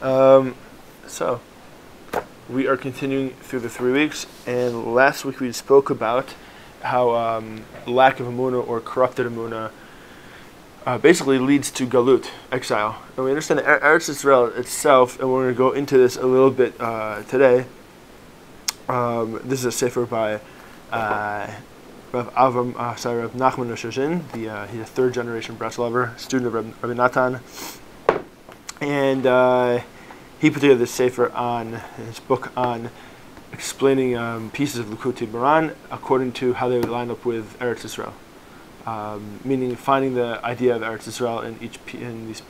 So we are continuing through the 3 weeks, and last week we spoke about how lack of Emunah or corrupted Emunah basically leads to galut, exile. And we understand that Eretz Yisrael itself, and we're going to go into this a little bit today. This is a sefer by Rav Nachman, he's a third-generation Breslover, student of Rabbi Nathan, and he put together this sefer on his book on explaining pieces of Likutei Moharan according to how they would line up with Eretz Yisrael, meaning finding the idea of Eretz Yisrael in these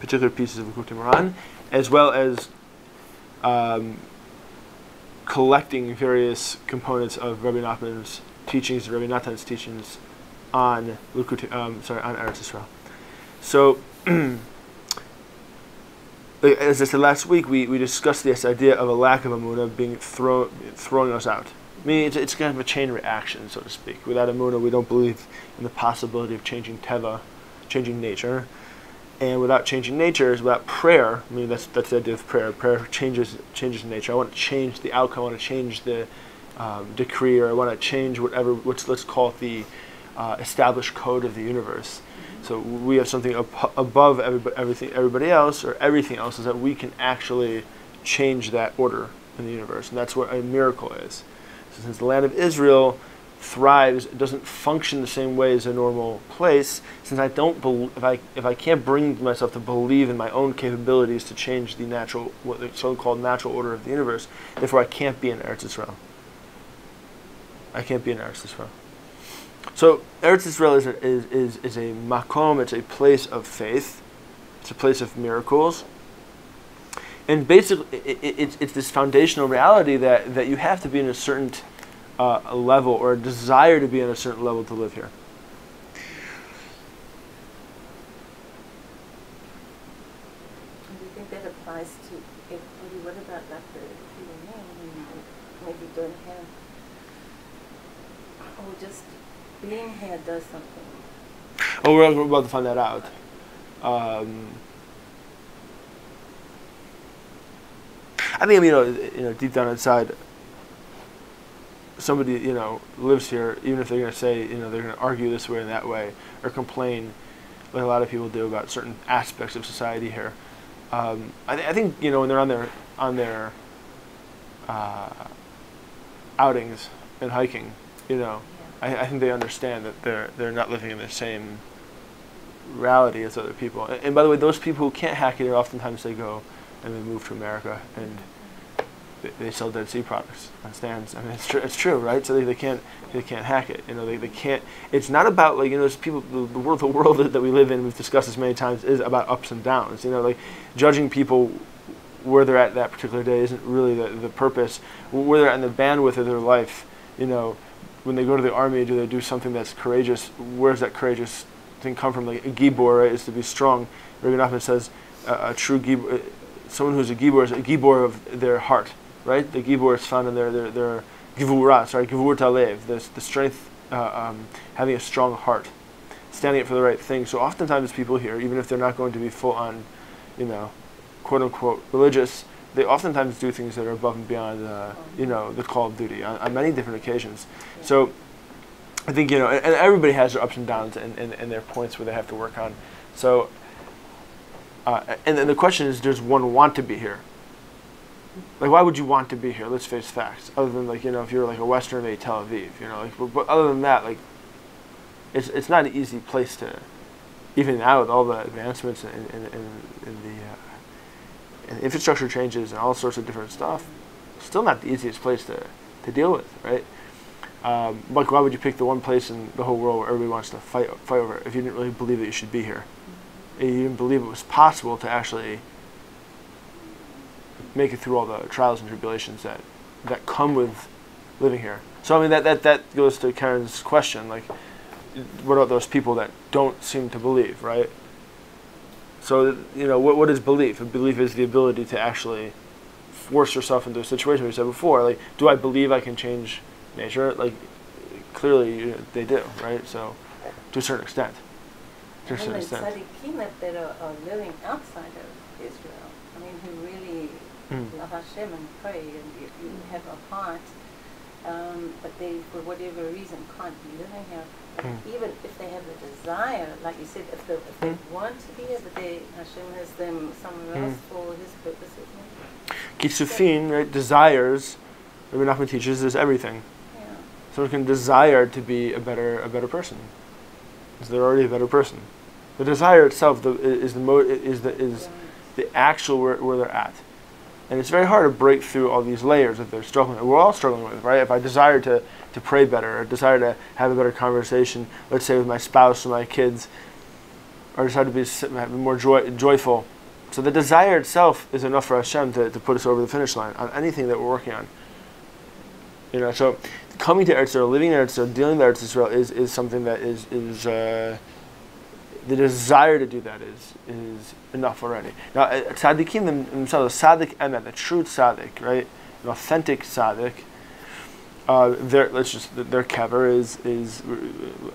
particular pieces of Likutei Moharan, as well as collecting various components of Rabbi Nathan's teachings on on Eretz Yisrael. So, as I said last week, we discussed this idea of a lack of Emunah being throwing us out. I mean, it's kind of a chain reaction, so to speak. Without Emunah, we don't believe in the possibility of changing Teva, changing nature. And without changing nature, without prayer, I mean, that's the idea of prayer. Prayer changes nature. I want to change the outcome. I want to change the decree, or I want to change whatever. Let's call it the established code of the universe. So we have something above everybody else, or everything else, is that we can actually change that order in the universe, and that's what a miracle is. So since the land of Israel thrives, it doesn't function the same way as a normal place. Since I don't if I can't bring myself to believe in my own capabilities to change the natural, what the so-called natural order of the universe, therefore I can't be in Eretz Yisrael. I can't be in Eretz Yisrael. So Eretz Yisrael is a makom. It's a place of faith. It's a place of miracles. And basically, it's this foundational reality that you have to be in a certain level, or a desire to be in a certain level, to live here. Do you think that applies to? What about after maybe don't have? Oh, just being here does something. Oh, we're about to find that out. I mean, deep down inside, somebody lives here, even if they're going to say they're going to argue this way and that way, or complain, like a lot of people do about certain aspects of society here. I think when they're on their outings and hiking, I think they understand that they're not living in the same reality as other people. And by the way, those people who can't hack it, oftentimes they go and they move to America and they sell Dead Sea products on stands. I mean, it's true, right? So they can't hack it. They can't. It's not about there's people. The world that we live in, we've discussed this many times, is about ups and downs. Judging people where they're at that particular day isn't really the purpose. Where they're at in the bandwidth of their life, When they go to the army, do they do something that's courageous? Where does that courageous thing come from? Like a gibor, right, is to be strong. Rabbi Nachman says a true gibor, someone who's a gibor, is a gibor of their heart, right? The gibor is found in their givura, talev, the strength, having a strong heart, standing up for the right thing. So oftentimes people here, even if they're not going to be full on, quote unquote religious, they oftentimes do things that are above and beyond, the call of duty on many different occasions. Yeah. So I think, and everybody has their ups and downs and their points where they have to work on. So, and then the question is, does one want to be here? Like, why would you want to be here? Let's face facts. Other than, if you're like a Western, maybe Tel Aviv, but other than that, it's not an easy place to, even now with all the advancements and infrastructure changes and all sorts of different stuff, still not the easiest place to deal with, right? Why would you pick the one place in the whole world where everybody wants to fight over it if you didn't really believe that you should be here? And you didn't believe it was possible to actually make it through all the trials and tribulations that come with living here. So I mean that goes to Karen's question, what about those people that don't seem to believe, right? So, what is belief? Belief is the ability to actually force yourself into a situation. We said before, do I believe I can change nature? Clearly they do, right? So, to a certain extent. To a certain extent. Tzaddikim that are living outside of Israel, who love Hashem and pray, and if you have a heart, but they, for whatever reason, can't be living here. Even if they have the desire, like you said, if they want to be here, but they, Hashem has them somewhere else for His purposes. Kitsufin, right? Desires. Rabbi Nachman teaches is everything. Yeah. Someone can desire to be a better person. So they're already a better person. The desire itself is the actual where they're at. And it's very hard to break through all these layers that they're struggling with. We're all struggling with, right? If I desire to pray better, or desire to have a better conversation, let's say with my spouse or my kids, or desire to be more joyful. So the desire itself is enough for Hashem to put us over the finish line on anything that we're working on. You know, so coming to Eretz Yisrael, living in Eretz Yisrael, dealing with Eretz Yisrael is something that is the desire to do that is enough already. Now, Tzaddikim themselves, Tzaddik Emet, the true Tzaddik, right, an authentic Tzaddik, their kever is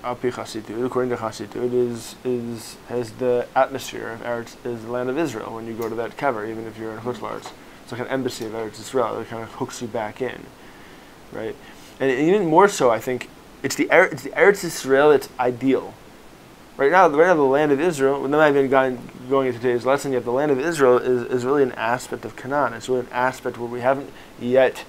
according to Chassidut, has the atmosphere of Eretz, is the land of Israel when you go to that kever, even if you're in Chutz LaAretz. It's like an embassy of Eretz Yisrael. It kind of hooks you back in, right? And even more so, I think it's the Eretz Yisrael that's ideal. Right now, the land of Israel, we're not even going into today's lesson yet, the land of Israel is really an aspect of Canaan. It's really an aspect where we haven't yet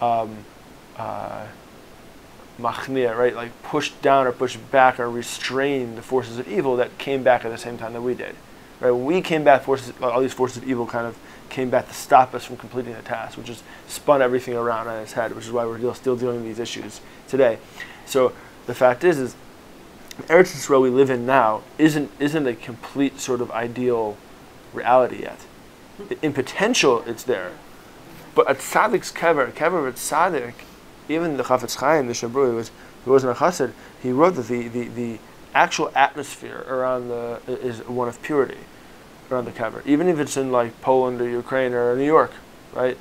machnia, right? Like pushed down or pushed back or restrained the forces of evil that came back at the same time that we did. Right? When we came back, all these forces of evil kind of came back to stop us from completing the task, which has spun everything around on its head, which is why we're still dealing with these issues today. So the fact is Eretz Yisrael we live in now isn't a complete sort of ideal reality yet. In potential, it's there, but at Tzaddik's kever of Tzaddik, even the Chafetz Chaim, the Shabrui, who wasn't a Chassid, he wrote that the actual atmosphere around is one of purity around the kever, even if it's in like Poland or Ukraine or New York, right?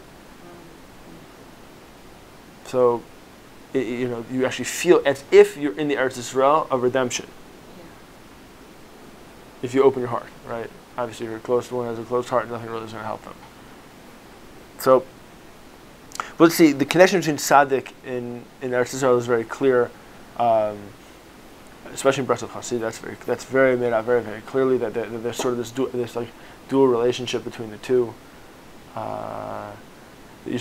So. You know, you actually feel as if you're in the Eretz Yisrael of redemption. Yeah. If you open your heart, right? Obviously, if you're closed, one has a closed heart, nothing really is going to help them. So, let's see, the connection between Tzaddik in Eretz Yisrael is very clear, especially in Breslov Chassid. That's very made out very, very clearly that there's sort of this dual relationship between the two. Rabbi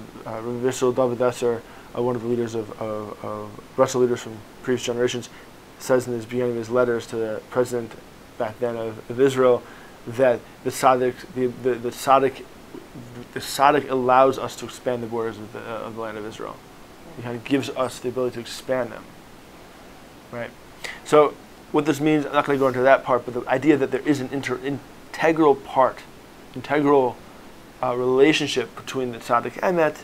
David Esser, one of the leaders of Russell leaders from previous generations, says in the beginning of his letters to the president back then of Israel that the Tzaddik allows us to expand the borders of the land of Israel. He kind of gives us the ability to expand them. Right. So what this means, I'm not going to go into that part, but the idea that there is an integral relationship between the Tzaddik Emet,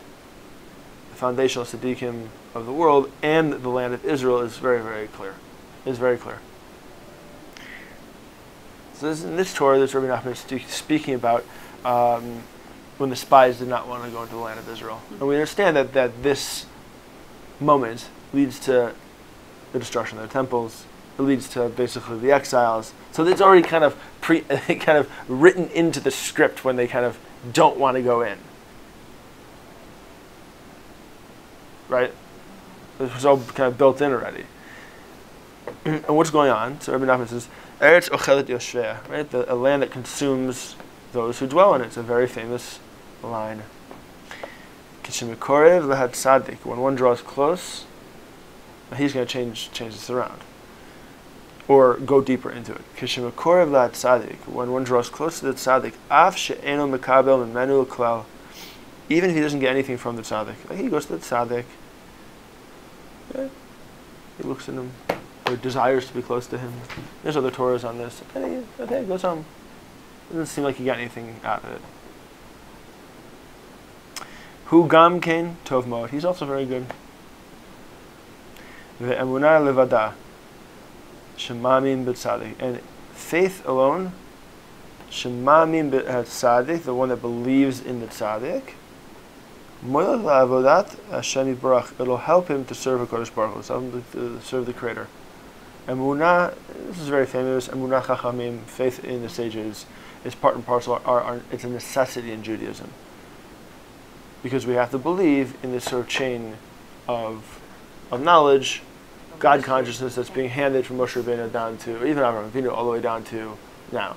the foundational Tzaddikim of the world, and the land of Israel is very, very clear. It's very clear. So in this Torah, this Rabbi Nachman is speaking about when the spies did not want to go into the land of Israel. And we understand that this moment leads to the destruction of the temples. It leads to basically the exiles. So it's already kind of written into the script when they kind of don't want to go in, right? It was all kind of built in already. And what's going on? So Rabbi Nachman says, "Eretz ochelet yoshveh," right? A land that consumes those who dwell in it. It's a very famous line. Kishemikorev lehat tzaddik. When one draws close, he's going to change this around, or go deeper into it. Kishemikorev lehat tzaddik. When one draws close to the tzaddik, af she'eno mekabel mimenu klal. Even if he doesn't get anything from the tzaddik, like he goes to the tzaddik, yeah, he looks at him, or desires to be close to him. There's other Torahs on this. And he, okay, goes home. It doesn't seem like he got anything out of it. Hu gam ken tov moed. He's also very good. Ve'emunah levada. Shemamin b'tzadik, and faith alone. Shemamin b'tzadik, the one that believes in the tzaddik. Mo'el la'avodat Hashem Yibarach. It'll help him to serve the Kodesh baruch hu. It'll help him to serve the Creator. Emunah. This is very famous. Emunah chachamim, faith in the sages. is part and parcel, it's a necessity in Judaism. Because we have to believe in this sort of chain of knowledge, God consciousness that's being handed from Moshe Rabbeinu down to, even Avraham Avinu, all the way down to now.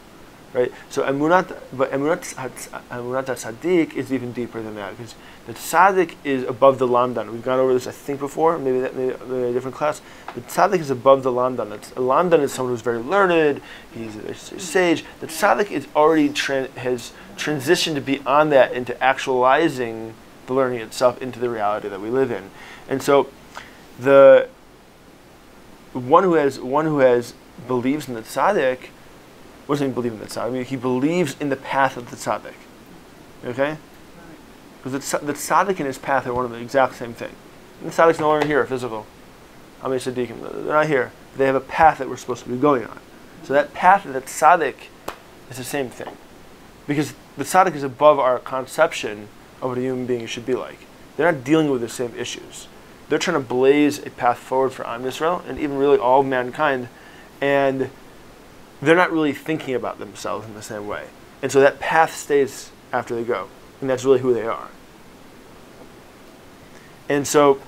Right? So Emunat HaTzaddik is even deeper than that, because the Tzaddik is above the Lamdan. We've gone over this, I think, before, maybe a different class. The Tzaddik is above the Lamdan. The Lamdan is someone who's very learned, he's a sage. The Tzaddik is already has transitioned to beyond that into actualizing the learning itself into the reality that we live in. And so the one who believes in the Tzaddik, what does he believe in the Tzaddik? I mean, he believes in the path of the Tzaddik. Okay? Because the Tzaddik and his path are one of the exact same thing. And the Tzaddik's no longer here, physical. I mean, Tzaddikim, they're not here. They have a path that we're supposed to be going on. So that path of the Tzaddik is the same thing. Because the Tzaddik is above our conception of what a human being should be like. They're not dealing with the same issues. They're trying to blaze a path forward for Am Yisrael and even really all of mankind. And they're not really thinking about themselves in the same way. And so that path stays after they go. And that's really who they are. And so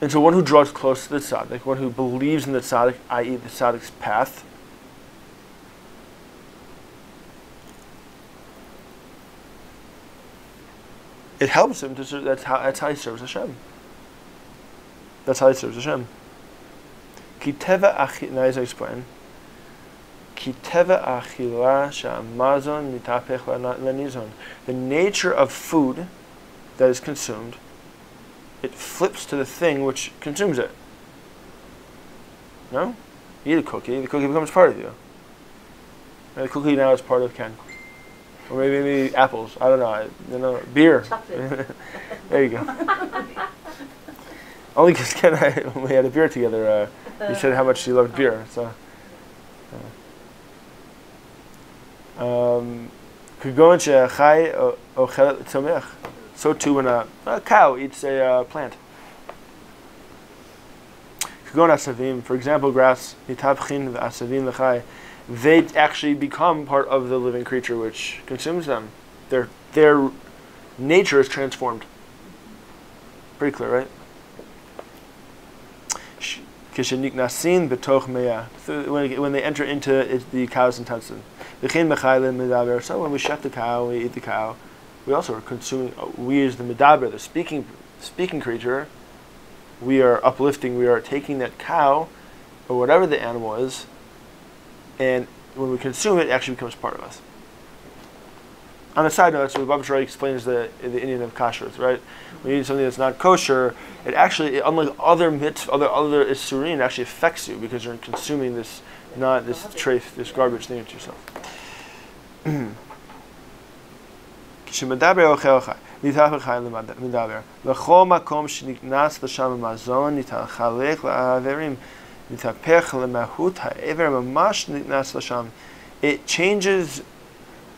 one who draws close to the Tzaddik, one who believes in the Tzaddik, i.e. the Tzaddik's path, it helps him to serve. That's how he serves Hashem. That's how he serves Hashem. Ki teva achila, now he's going to explain. Ki teva achila she'amazon mitapech lanizon. The nature of food that is consumed, it flips to the thing which consumes it. No? You eat a cookie, the cookie becomes part of you. And the cookie now is part of Ken. Or maybe apples, I don't know. Beer. There you go. Only because Ken and I, when we had a beer together, you said how much you loved beer. So, so too when a cow eats a plant. For example, grass, they actually become part of the living creature which consumes them. Their nature is transformed. Pretty clear, right? When they enter into it, the cow's intestine. So when we shech the cow, we eat the cow, we also are consuming, we as the medaber, the speaking creature, we are uplifting, we are taking that cow, or whatever the animal is, and when we consume it, it actually becomes part of us. On a side note, so Baba Shrei explains the Indian of kashrut, right? When you eat something that's not kosher, it actually, unlike other mitzvot, other isurim, actually affects you because you're consuming this, not this treif, this garbage thing to yourself. It changes.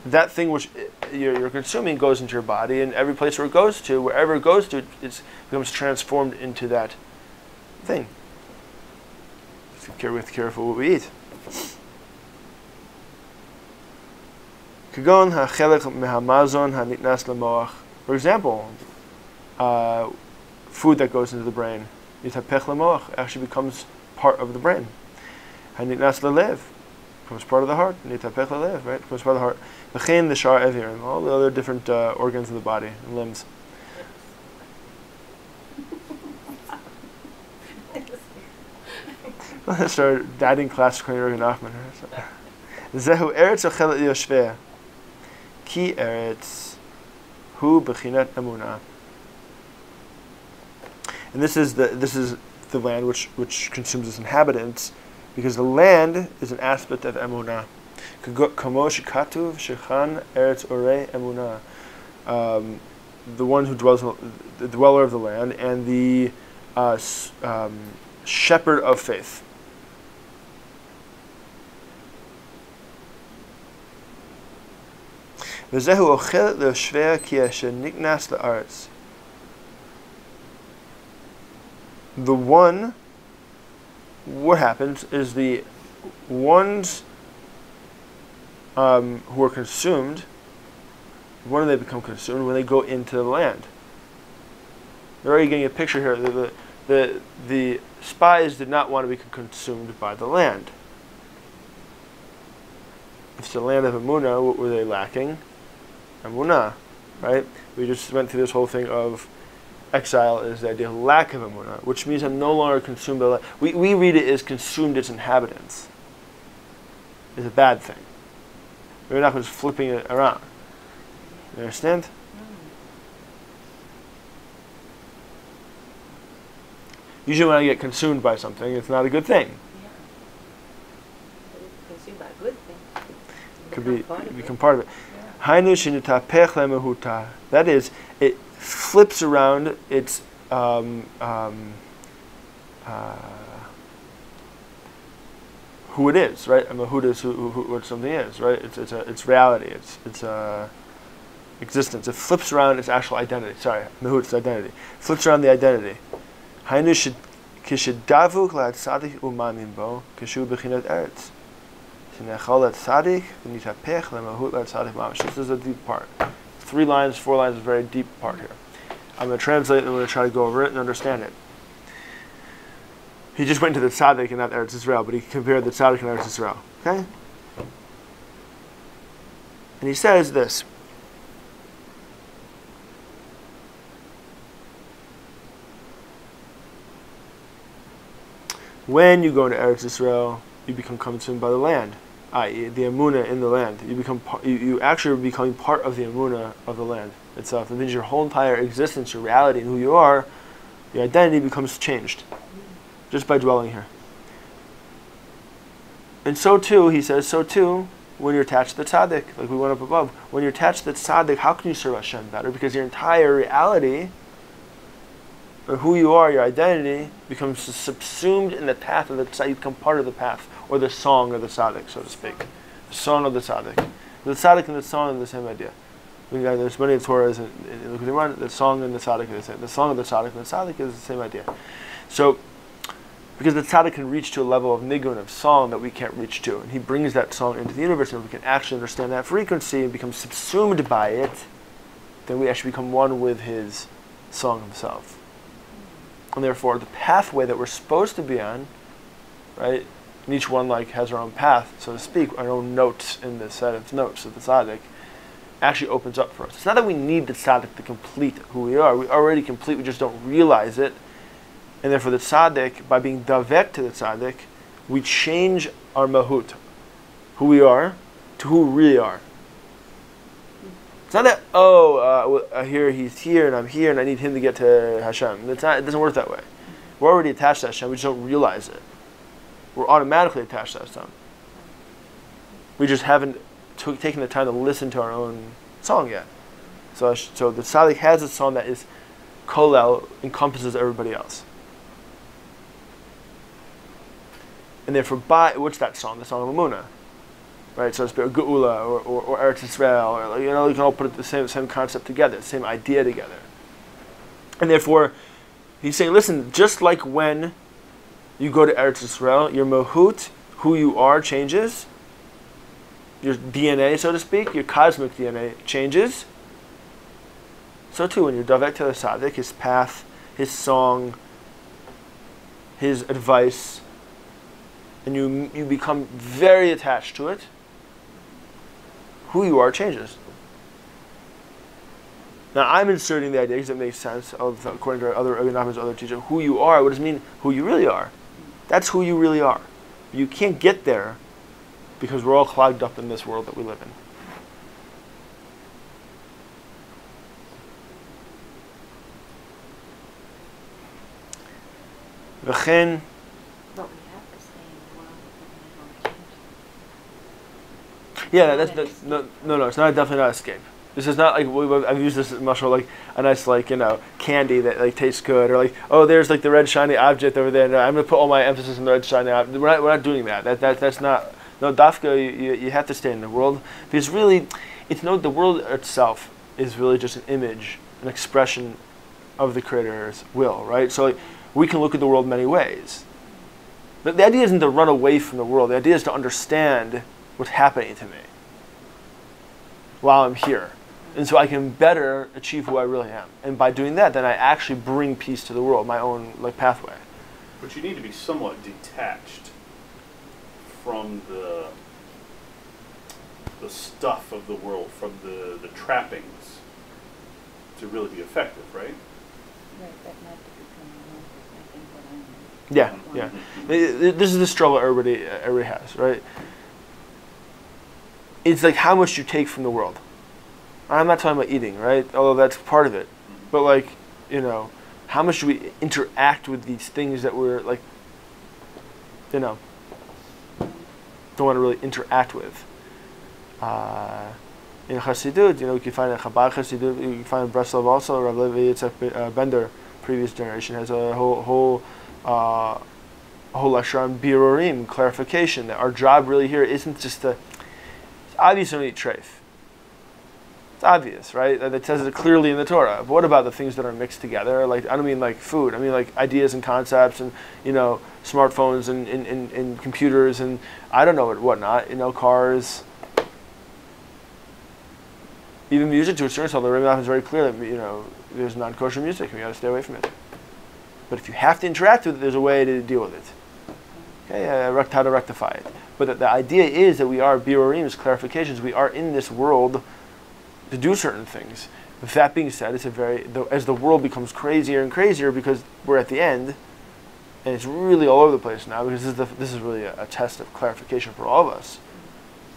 That thing which you're consuming goes into your body, and every place where it goes to, wherever it goes to, it becomes transformed into that thing. So we have to be careful what we eat. For example, food that goes into the brain actually becomes part of the brain. Becomes part of the heart, right? Becomes part of the heart. The shar evirim, all the other different organs of the body and limbs. I started dating class with Rav Nachman. Zehu eretz ochelet yoshveh, ki eretz hu bechinat emunah. And this is the land which consumes its inhabitants. Because the land is an aspect of emunah. The one who dwells, the dweller of the land, and the shepherd of faith. The one what happens is the ones who are consumed, when do they become consumed? When they go into the land. They're already getting a picture here. The spies did not want to be consumed by the land. It's the land of Emunah. What were they lacking? Emunah, right? We just went through this whole thing of exile is the idea of lack of Emunah, which means I'm no longer consumed by the land. We read it as consumed its inhabitants. It's a bad thing. We're not just flipping it around. You understand? Usually when I get consumed by something, it's not a good thing. Yeah. Consumed by a good thing. Could become part of it. Yeah. That is, it flips around its who it is, right? A mahut is what something is, right? It's reality. It's existence. It flips around its actual identity. Sorry, mahut's identity. Flips around the identity. This is a deep part. 3 lines, 4 lines, a very deep part here. I'm going to translate it and I'm going to try to go over it and understand it. He just went to the Tzaddik and not Eretz Yisrael, but he compared the Tzaddik and Eretz Yisrael. Okay? And he says this. When you go into Eretz Yisrael, you become consumed by the land, i.e. the Emunah in the land. You actually become part of the Emunah of the land itself. It means your whole entire existence, your reality and who you are, your identity becomes changed just by dwelling here. And so too, he says, so too, when you're attached to the Tzaddik, like we went up above, when you're attached to the Tzaddik, how can you serve Hashem better? Because your entire reality, or who you are, your identity, becomes subsumed in the path of the Tzaddik. You become part of the path, or the song of the Tzaddik, so to speak. The song of the Tzaddik. The Tzaddik and the song are the same idea. There's many Torahs in Likutei Moharan, the song and the Tzaddik are the same. The song of the Tzaddik and the Tzaddik is the same idea. So, because the Tzaddik can reach to a level of nigun, of song, that we can't reach to. And he brings that song into the universe, and if we can actually understand that frequency and become subsumed by it, then we actually become one with his song himself. And therefore, the pathway that we're supposed to be on, right? And each one like has our own path, so to speak, our own notes in this set of notes of the Tzaddik, actually opens up for us. It's not that we need the Tzaddik to complete who we are. We're already complete, we just don't realize it. And therefore, the Tzaddik, by being davek to the Tzaddik, we change our mahut, who we are, to who we really are. It's not that, oh, here he's here and I'm here and I need him to get to Hashem. It's not, it doesn't work that way. We're already attached to Hashem, we just don't realize it. We're automatically attached to Hashem. We just haven't taken the time to listen to our own song yet. So the Tzaddik has a song that is kolel, encompasses everybody else. And therefore, by, what's that song? The song of Emunah. Right, so it's Geula or Eretz Yisrael, or, you know, you can all put the same concept together, same idea together. And therefore, he's saying, listen, just like when you go to Eretz Yisrael, your mahut, who you are, changes. Your DNA, so to speak, your cosmic DNA changes. So too, when you're davek to the Tzaddik, his path, his song, his advice, and you become very attached to it, who you are changes. Now I'm inserting the idea because it makes sense of, according to Rabbi Nachman's other teacher, who you are. What does it mean? Who you really are. That's who you really are. You can't get there because we're all clogged up in this world that we live in. V'chen. Yeah, that's no. It's not definitely not escape. This is not like I've used this much like a nice like candy that like tastes good, or like, oh, there's like the red shiny object over there. No, I'm gonna put all my emphasis on the red shiny object. We're not doing that. That's not no dafka. You have to stay in the world because really, it's no the world itself is really just an image, an expression of the Creator's will, right? So like, we can look at the world many ways. The idea isn't to run away from the world. The idea is to understand what's happening to me while I'm here. And so I can better achieve who I really am. And by doing that, then I actually bring peace to the world, my own pathway. But you need to be somewhat detached from the stuff of the world, from the trappings, to really be effective, right? Right, that might be becoming, I think, what I mean. Yeah, yeah. This is the struggle everybody has, right? It's like how much you take from the world. I'm not talking about eating, right? Although that's part of it. But like, you know, how much do we interact with these things that we're like, you know, don't want to really interact with. In Chassidut, you know, you can find a Chabad Chassidut, you can find Breslov also, Rabbi Yitzhak Bender, previous generation, has a whole lecture on Birurim, clarification, that our job really here isn't just to, it's obvious when we eat treif. It's obvious, right? That says it clearly in the Torah. But what about the things that are mixed together? Like, I don't mean like food. I mean like ideas and concepts, and you know, smartphones and computers and I don't know whatnot. You know, cars, even music to a certain extent. The Rabbi Nathan is very clear that you know there's non-kosher music. We got to stay away from it. But if you have to interact with it, there's a way to deal with it. Okay, how to rectify it. But the idea is that we are birurim, clarifications. We are in this world to do certain things. With that being said, it's a very as the world becomes crazier and crazier because we're at the end, and it's really all over the place now because this is really a test of clarification for all of us.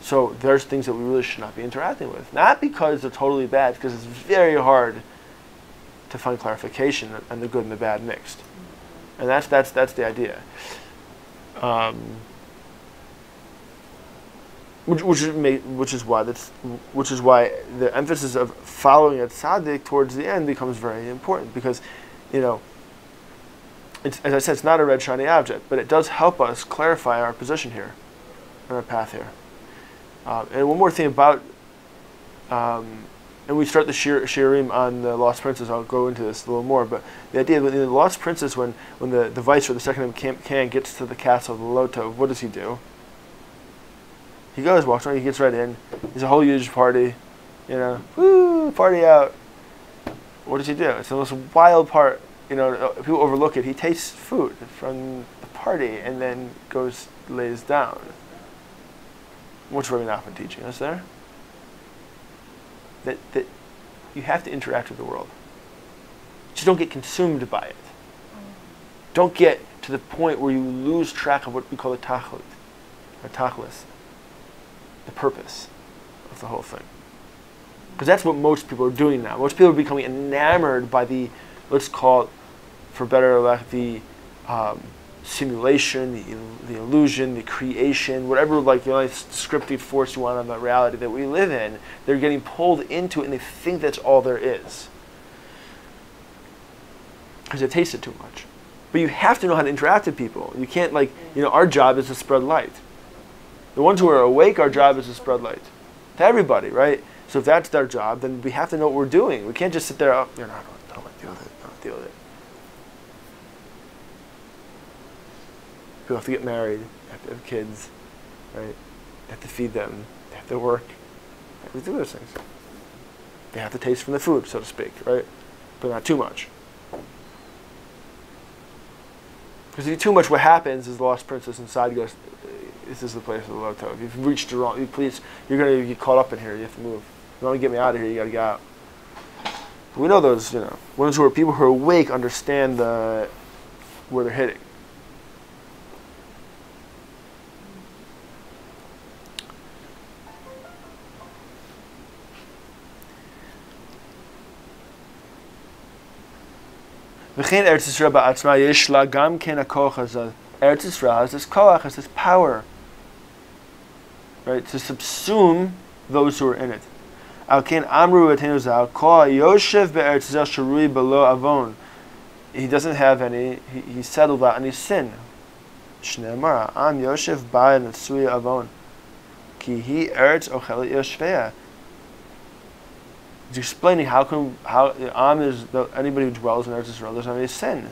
So there's things that we really should not be interacting with, not because they're totally bad, because it's very hard to find clarification and the good and the bad mixed, and that's the idea. Which is why the emphasis of following a tzaddik towards the end becomes very important, because, you know, it's, as I said, it's not a red shiny object, but it does help us clarify our position here, and our path here. And one more thing about, and we start the shirim on the Lost Princess. I'll go into this a little more, but the idea that in the Lost Princess, when the viceroy, the second in command, gets to the castle of the Lotov, what does he do? He goes, walks around, he gets right in. There's a whole huge party, you know, woo, party out. What does he do? It's the most wild part, you know, people overlook it. He tastes food from the party and then goes, lays down. What's Rabbi Nachman teaching us there? That you have to interact with the world. Just don't get consumed by it. Don't get to the point where you lose track of what we call the tachlut, or tachlis, the purpose of the whole thing. Because that's what most people are doing now. Most people are becoming enamored by the, let's call it, for better or lack, the simulation, the illusion, the creation, whatever like the only scripted force you want on the reality that we live in. They're getting pulled into it and they think that's all there is, because they taste it too much. But you have to know how to interact with people. You can't like, you know, our job is to spread light. The ones who are awake, our job is to spread light to everybody, right? So if that's their job, then we have to know what we're doing. We can't just sit there, oh, you know, I don't want to deal with it, I don't want to deal with it. People have to get married, have to have kids, right? They have to feed them, they have to work, they have to do those things. They have to taste from the food, so to speak, right? But not too much. Because if you do too much, what happens is the Lost Princess inside goes, this is the place of the Lotov. If you've reached the wrong place, you're going to get caught up in here. You have to move. If you want to get me out of here, you got to get out. But we know those, you know, ones who are people who are awake understand where they're heading. Eretz Yisrael has this koach, has this power, right, to subsume those who are in it. He doesn't have any, he's settled out any sin. He's explaining how anybody who dwells in Eretz Yisrael doesn't have any sin.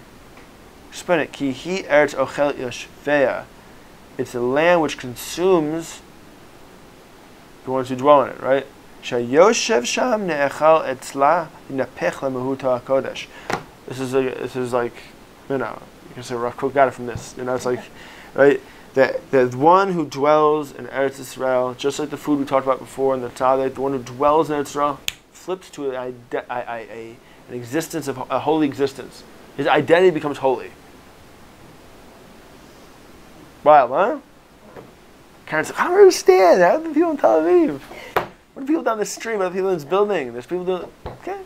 Explain it. Ki hi eretz ochel yoshveya. It's a land which consumes the ones who dwell in it, right? Shayoshev sham ne'echal etzla nepech lemahuta kodesh. This is like, you know, you can say Rav Kook got it from this. You know, it's like, right? That one who dwells in Eretz Yisrael, just like the food we talked about before in the Tzaddik, the one who dwells in Eretz Yisrael, flips to an existence of a holy existence. His identity becomes holy. Wild, huh? Karen's like, I don't understand. How are the people in Tel Aviv? What are people down the street? What are people in this building? There's people doing. Okay.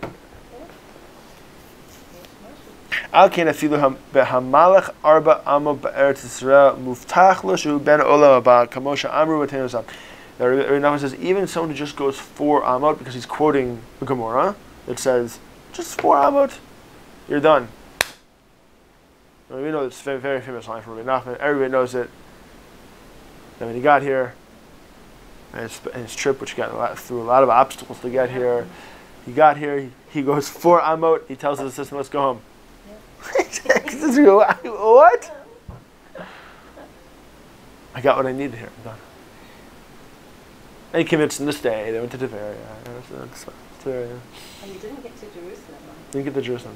Al ken afilu behamalach arba amo be'eretz Yisrael muftach lo shehu ben olam haba kamosha amru b'teinu zam. Rabbi Nathan says even someone who just goes 4 amot, because he's quoting the Gemara that says just 4 amot, you're done. I mean, we know this very, very famous line from Rabbi Nachman. Everybody knows it. And when he got here, and his trip, which got through a lot of obstacles to get here, he got here. He goes 4 amot. He tells his assistant, "Let's go home." What? I got what I needed here. I'm done. And he convinced him to stay. They went to Teva. And you didn't get to Jerusalem. Didn't get to Jerusalem.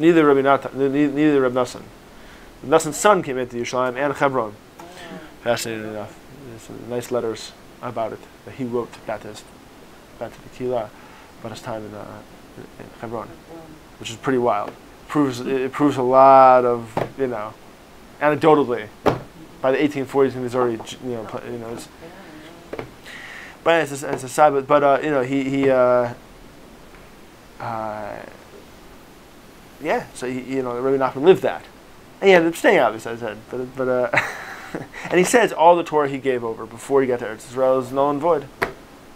Neither Rabbi Nathan, neither Rav Nosson. Rav Nosson's son came into Yushalayim and Hebron. Fascinating enough. There's some nice letters about it that he wrote back to the Kila about his time in Hebron, which is pretty wild. It proves a lot of, you know, anecdotally. By the 1840s, he was already, you know. But it's a side, but you know, yeah, so he, you know, Rabbi Nachman lived that, and he ended up staying, obviously, as I said. But and he says all the Torah he gave over before he got to Eretz Yisrael is null and void.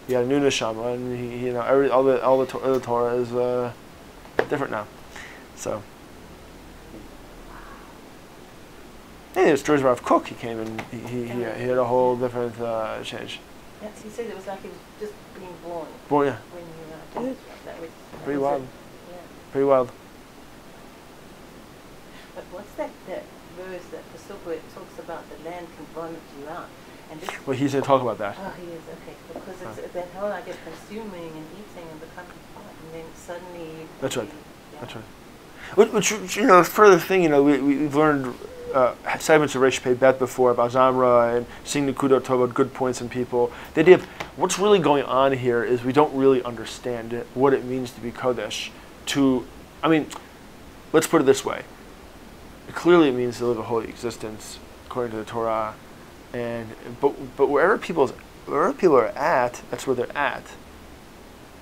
He had a new Neshama, and he, you know, all the Torah is different now. So, and there's stories about Rav Kook. He came and he had a whole different change. Yes, he said it was like he was just being born. Born, yeah. When you that was, pretty wild. Yeah. Pretty wild. But what's that verse that Pasukwa talks about the land can vomit you out? And this, well, he's going to talk about that. Oh, he is, okay. Because it's that whole idea of consuming and eating and becoming part, and then suddenly. That's right. Yeah. That's right. Which, you know, further thing, you know, we've learned segments of Reish Pei Bet before about Zamra and seeing Nekudo Tov about good points in people. The idea of what's really going on here is we don't really understand it, what it means to be Kodesh. I mean, let's put it this way. Clearly, it means to live a holy existence according to the Torah, but wherever people are at, that's where they're at.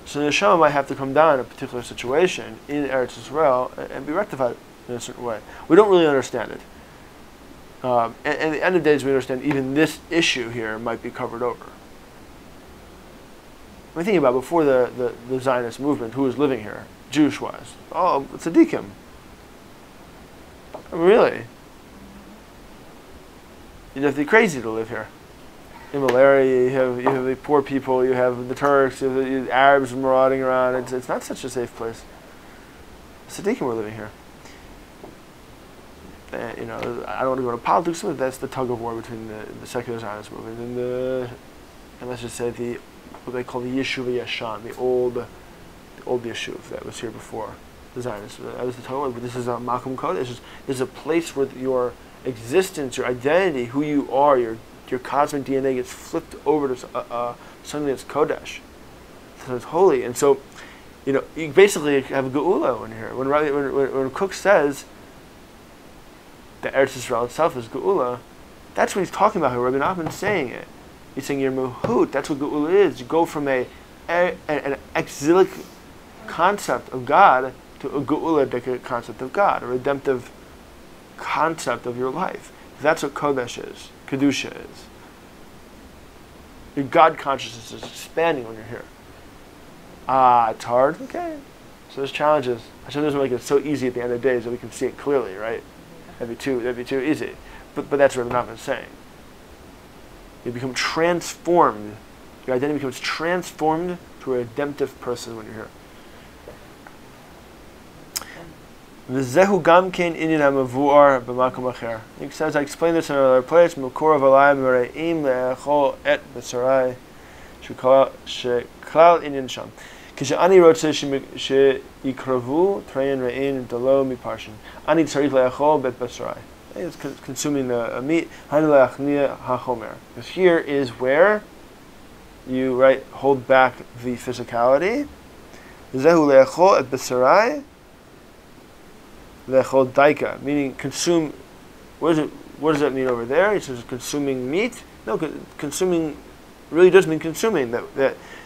So the Neshama might have to come down in a particular situation in Eretz Yisrael and be rectified in a certain way. We don't really understand it, and at the end of days, we understand even this issue here might be covered over. I mean, think about before the Zionist movement, who was living here, Jewish-wise. Oh, Tzaddikim. Really? You'd have to be crazy to live here. In malaria, you have the poor people, you have the Turks, you have the Arabs marauding around. It's not such a safe place. Tzaddikim were living here. And, you know, I don't want to go into politics, but that's the tug of war between the secular Zionist movement and let's just say what they call the Yeshuva Yashan, the old Yeshuv that was here before. Zionist. I was the Torah, but this is a makom kodesh. This is a place where your existence, your identity, who you are, your cosmic DNA gets flipped over to something that's kodesh, so it's holy. And so, you know, you basically have a geula in here. When Cook says that Eretz Yisrael itself is geula, that's what he's talking about here. Rabbi Nachman's saying it. He's saying your mahut. That's what geula is. You go from an exilic concept of God to a geula concept of God, a redemptive concept of your life. That's what Kodesh is, Kedusha is. Your God consciousness is expanding when you're here. It's hard? Okay. So there's challenges. Hashem doesn't make it so easy at the end of the day so we can see it clearly, right? That'd be too easy. But that's what Rav Nachman's saying. You become transformed. Your identity becomes transformed to a redemptive person when you're here. V'zehu gamkein inyan hamavuar b'makom acher. He says, I explained this in another place. Mekor v'alayim v're'im le'echol et b'sarai sheklal inyan sham. K'she'ani rotzeh she'ikravu tre'in re'in delo miparshin. Ani tzarich le'echol bet b'sarai. It's consuming the meat. Because here is where you hold back the physicality. Zehu le'echol et b'sarai. Lechol daika, meaning consume. What does that mean over there? He says consuming meat. No, consuming really does mean consuming. That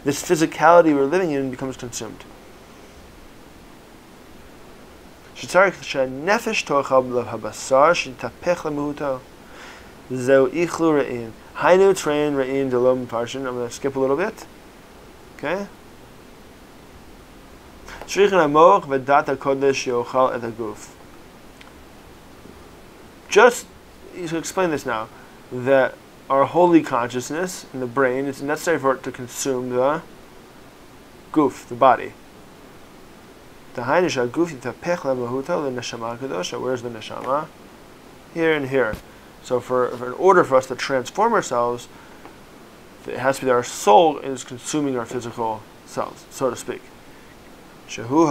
this physicality we're living in becomes consumed. I'm going to skip a little bit. Okay. Just to explain this now, that our holy consciousness in the brain is necessary for it to consume the goof, the body. Where's the neshama? Here and here. So for in order for us to transform ourselves, it has to be that our soul is consuming our physical selves, so to speak. Zehu,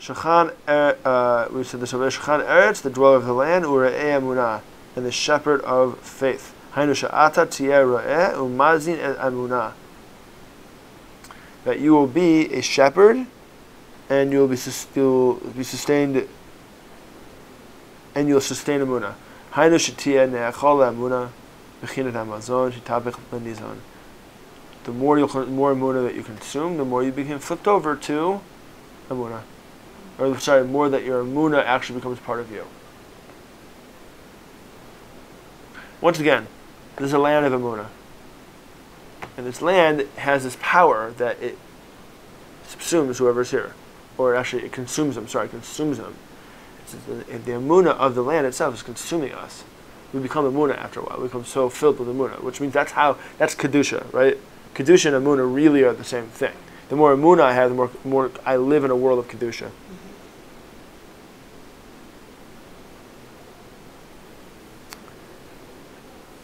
shachan, we said this over, shachan eretz, the dweller of the land, ure'e emunah, and the shepherd of faith. That you will be a shepherd, and you will be sustained, and you will sustain emunah. Hainu she'ti'e ne'achol emunah, b'chinat hamazon, she'tabech benizon. The more emunah that you consume, the more you become flipped over to emunah. Or sorry, more that your emunah actually becomes part of you. Once again, this is a land of emunah. And this land has this power that it subsumes whoever's here. Or actually, it consumes them. Sorry, consumes them. It's the emunah of the land itself is consuming us. We become emunah after a while. We become so filled with emunah, which means that's Kedusha, right? Kedusha and Emunah really are the same thing. The more Emunah I have, the more I live in a world of Kedusha.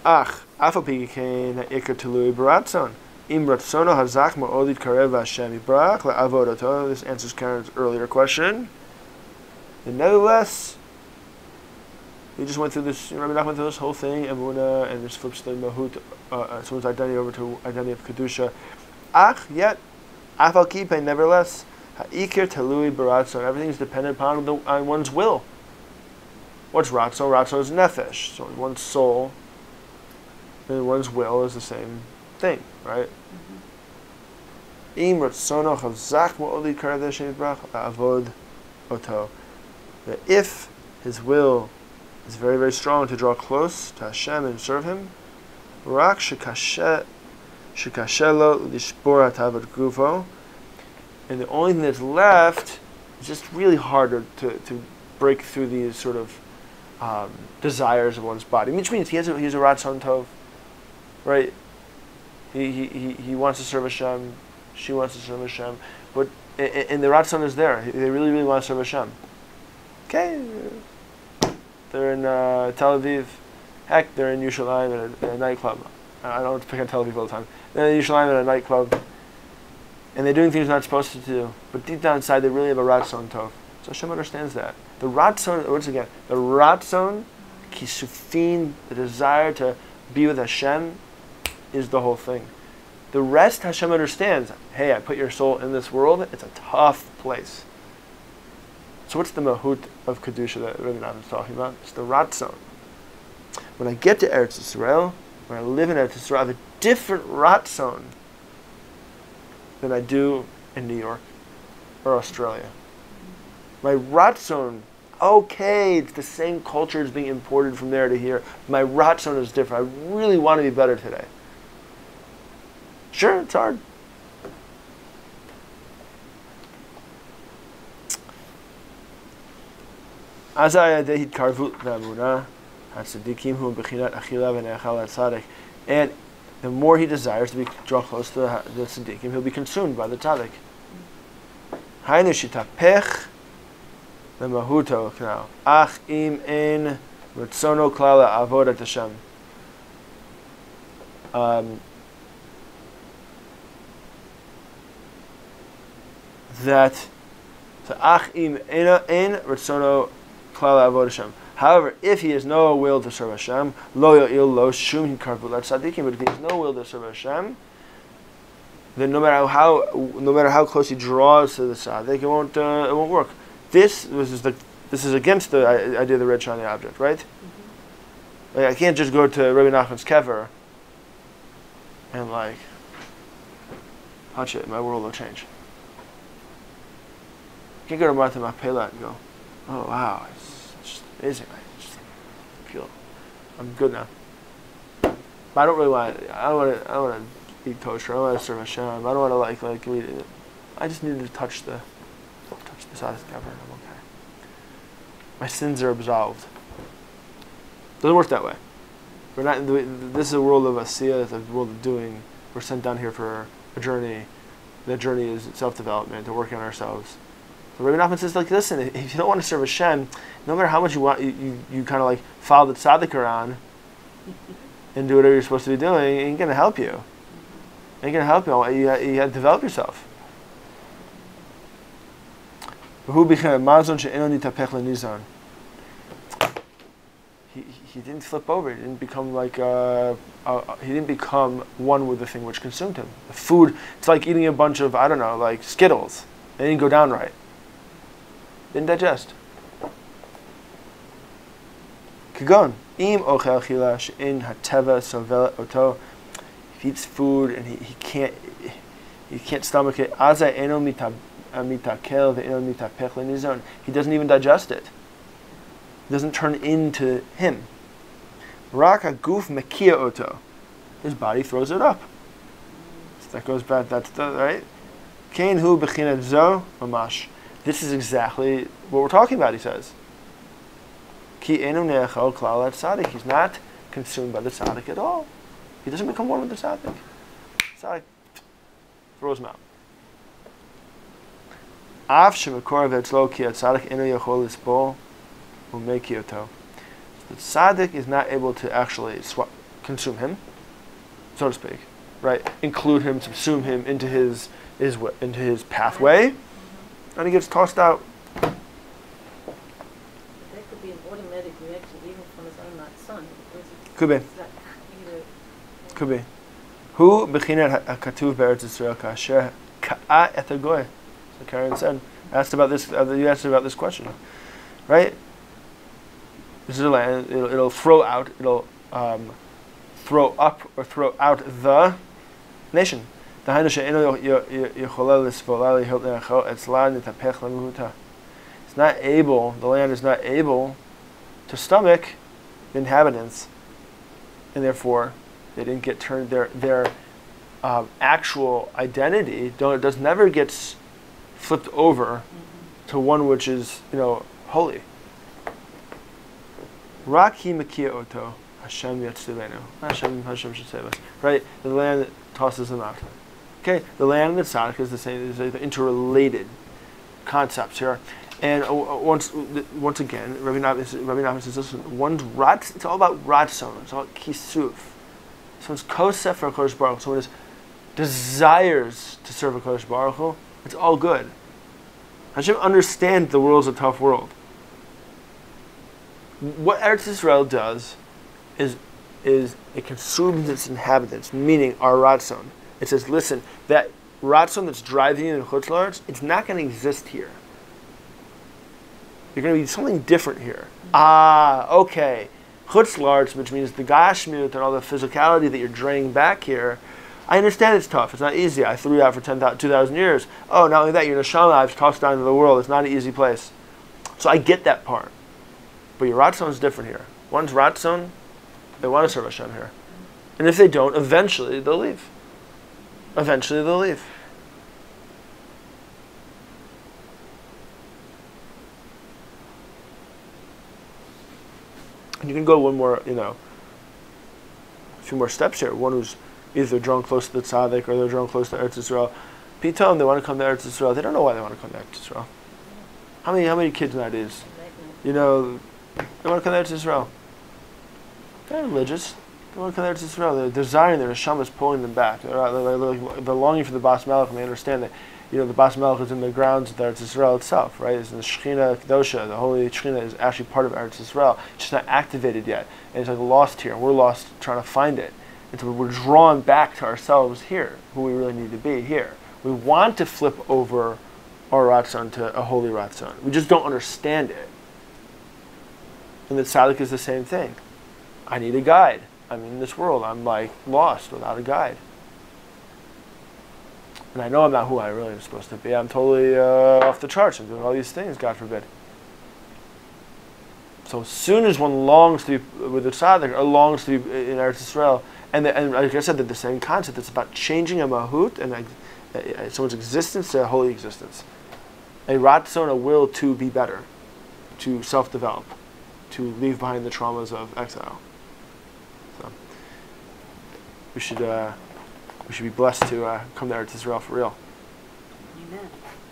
Ach, afalpi kein ha'ikar telui b'ratzon. Im ratzono hazak ma'od yitkarev v'Hashem yibarach le'avodato. This answers Karen's earlier question. And nevertheless, we just went through this, Rabbi Nachman went through this whole thing, Emunah, and this flips the mahut, someone's identity over to identity of Kedusha. Ach, yet, afal kipay, nevertheless, ha'ikir telui b'ratzon. Everything's dependent upon on one's will. What's ratzo? Ratzo is nefesh. So one's soul and one's will is the same thing, right? Im ratzono chazak ma'oli karadeshe brach avod oto. That if his will is very, very strong to draw close to Hashem and serve Him. Rak shekashe shekashelo lishbor hatavad gufo, and the only thing that's left is just really harder to break through these sort of desires of one's body, which means he has a Ratzon Tov, right? He wants to serve Hashem, she wants to serve Hashem, but and the Ratzon is there. They really, really want to serve Hashem. Okay. They're in Tel Aviv. Heck, they're in Yushalayim at a nightclub. I don't pick on Tel Aviv all the time. They're in Yushalayim at a nightclub. And they're doing things they're not supposed to do. But deep down inside, they really have a Ratzon Tov. So Hashem understands that. The Ratzon, once again, the Ratzon, Kisufin, the desire to be with Hashem, is the whole thing. The rest, Hashem understands. Hey, I put your soul in this world. It's a tough place. So what's the mahut of Kedusha that Rabbi Nathan is talking about? It's the Ratzon. When I get to Eretz Yisrael, when I live in Eretz Yisrael, I have a different Ratzon than I do in New York or Australia. My Ratzon, okay, it's the same culture is being imported from there to here. My Ratzon is different. I really want to be better today. Sure, it's hard. And the more he desires to be draw close to the tzaddikim, he'll be consumed by the tzaddik. Hainu shitapech lemahuto now. Ach im en ritzono klala avodat Hashem. That however, if he has no will to serve Hashem, lo yo'il lo shum hinkarvu l'tzadikim, but if he has no will to serve Hashem, then no matter how close he draws to the tzaddik, it won't work. This is against the idea of the red shiny object, right? Mm-hmm. Like, I can't just go to Rabbi Nachman's kever and like touch it, my world will change. You can go to Martha Machpelah and go, oh wow, it's just amazing. I just feel I'm good now. But I don't really want to, I don't want to eat kosher, I don't want to serve Hashem, I don't want to like eat it. I just needed to touch the side of the cover and I'm okay. My sins are absolved. Doesn't work that way. We're not, this is a world of asiyah, it's a world of doing. We're sent down here for a journey. That journey is self-development, to work on ourselves. So Rabbi Nachman says, like, listen, if you don't want to serve Hashem, no matter how much you want, you kind of like follow the tzaddik around and do whatever you're supposed to be doing, it ain't going to help you. It ain't going to help you. You have to develop yourself. He didn't flip over. He didn't become like he didn't become one with the thing which consumed him. The food, it's like eating a bunch of, I don't know, like Skittles. They didn't go down right. Didn't digest. Kagon. Im ochel chilash in hateva sovel oto. He eats food and he can't stomach it. Aza eno mitakel ve eno mitapech lenizon. He doesn't even digest it. It doesn't turn into him. Rak haguf mekia oto. His body throws it up. So that goes back. That's the right. Kain hu bechinat zo mamash. This is exactly what we're talking about, he says. Ki enu ne'echol klal tzaddik. He's not consumed by the tzaddik at all. He doesn't become one with the tzaddik. Tzaddik throws him out. Av shemakor v'etzlo ki tzaddik enu yachol lisbol umeki oto. The tzaddik is not able to actually consume him, so to speak, right? Include him, subsume him into his pathway. And he gets tossed out. That could be an automatic reaction even from his own son. Could be. Could be. Who bechinat hakatuv be'Eretz Yisrael kasher ka'a et hagoy? So Karen said, asked about this. You asked about this question, right? This is a land. It'll throw out. It'll throw up or throw out the nation. It's not able, the land is not able to stomach the inhabitants, and therefore they didn't get turned, their actual identity never gets flipped over to one which is, you know, holy. Raki makia oto, Hashem yatsubenu. Hashem should save us. Right? The land tosses them out. Okay, the land and the tzaddik is the same. These are the interrelated concepts here. And once again, Rabbi Nathan says, listen, one's ratz, it's all about ratzon, it's all about kisuf. Someone's kosef for a Kodesh baruch hu, someone desires to serve a Kodesh baruch hu, it's all good. Hashem understands the world's a tough world. What Eretz Yisrael does is it consumes its inhabitants, meaning our ratzon. It says, listen, that ratzon that's driving you in Chutz LaAretz, it's not going to exist here. You're going to be something different here. Mm-hmm. Ah, okay. Chutz LaAretz, which means the gashmiut and all the physicality that you're draining back here, I understand it's tough. It's not easy. I threw you out for 2,000 years. Oh, not only that, your Neshama, I've tossed down to the world. It's not an easy place. So I get that part. But your ratzon is different here. One's ratzon, they want to serve Hashem here. And if they don't, eventually they'll leave. Eventually they'll leave. And you can go one more, you know, a few more steps here. One who's either drawn close to the Tzaddik or they're drawn close to Eretz Yisrael. Pitom, they want to come to Eretz Yisrael. They don't know why they want to come to Eretz Yisrael. How many kids that is? You know, they want to come to Eretz Yisrael. They're religious. They want to come to Eretz Yisrael. They're desiring, their Neshama is pulling them back. They're longing for the Bas Malach, and they understand that, you know, the Bas Malach is in the grounds of Eretz Yisrael itself, right? It's in the Shechina Kedusha. The Holy Shechina is actually part of Eretz Yisrael. It's just not activated yet. And it's like lost here. We're lost trying to find it. And so we're drawn back to ourselves here, who we really need to be here. We want to flip over our Ratzon to a holy Ratzon. We just don't understand it. And the Tzaddik is the same thing. I need a guide. I'm in this world. I'm like lost without a guide. And I know I'm not who I really am supposed to be. I'm totally off the charts. I'm doing all these things, God forbid. So as soon as one longs to be with the Tzaddik, or longs to be in Eretz Yisrael, and like I said, they're the same concept. It's about changing a mahut and someone's existence to a holy existence. A ratzon, a will to be better, to self-develop, to leave behind the traumas of exile. So we should be blessed to come to Eretz Yisrael for real. Amen.